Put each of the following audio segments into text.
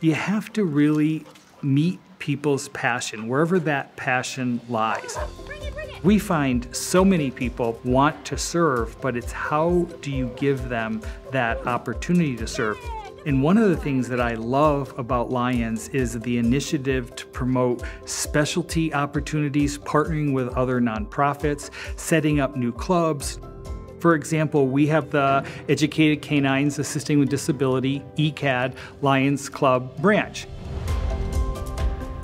you have to really meet people's passion, wherever that passion lies. We find so many people want to serve, but it's how do you give them that opportunity to serve? And one of the things that I love about Lions is the initiative to promote specialty opportunities, partnering with other nonprofits, setting up new clubs. For example, we have the Educated Canines Assisting with Disability, ECAD, Lions Club branch.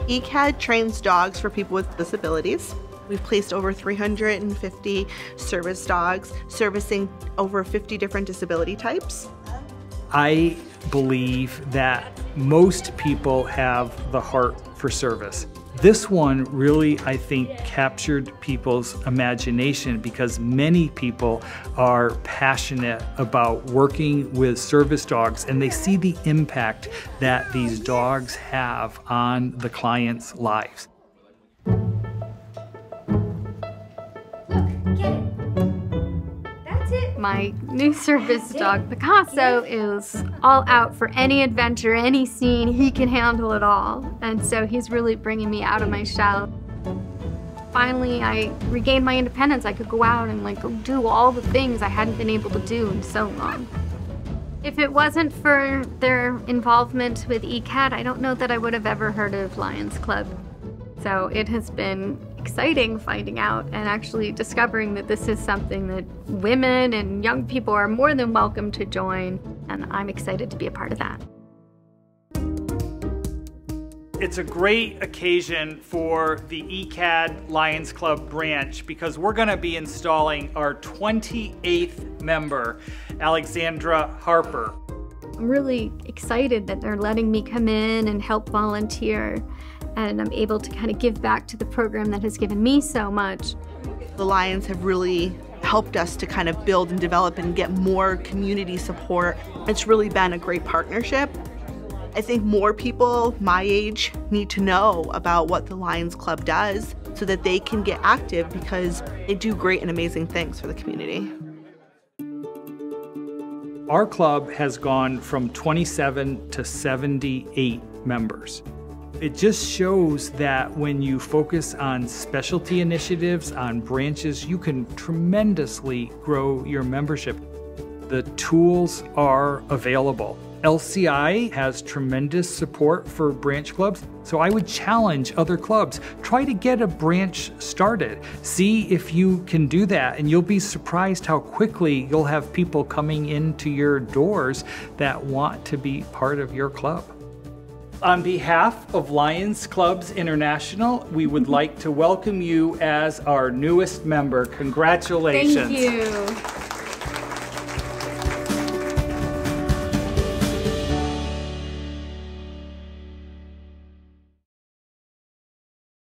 ECAD trains dogs for people with disabilities. We've placed over 350 service dogs, servicing over 50 different disability types. I believe that most people have the heart for service. This one really, I think, captured people's imagination because many people are passionate about working with service dogs and they see the impact that these dogs have on the clients' lives. My new service dog, Picasso, is all out for any adventure, any scene. He can handle it all. And so he's really bringing me out of my shell. Finally, I regained my independence. I could go out and like do all the things I hadn't been able to do in so long. If it wasn't for their involvement with ECAD, I don't know that I would have ever heard of Lions Club. So it has been exciting finding out and actually discovering that this is something that women and young people are more than welcome to join, and I'm excited to be a part of that. It's a great occasion for the ECAD Lions Club branch because we're going to be installing our 28th member, Alexandra Harper. I'm really excited that they're letting me come in and help volunteer, and I'm able to kind of give back to the program that has given me so much. The Lions have really helped us to kind of build and develop and get more community support. It's really been a great partnership. I think more people my age need to know about what the Lions Club does so that they can get active because they do great and amazing things for the community. Our club has gone from 27 to 78 members. It just shows that when you focus on specialty initiatives, on branches, you can tremendously grow your membership. The tools are available. LCI has tremendous support for branch clubs, so I would challenge other clubs. Try to get a branch started. See if you can do that, and you'll be surprised how quickly you'll have people coming into your doors that want to be part of your club. On behalf of Lions Clubs International, we would like to welcome you as our newest member. Congratulations. Thank you.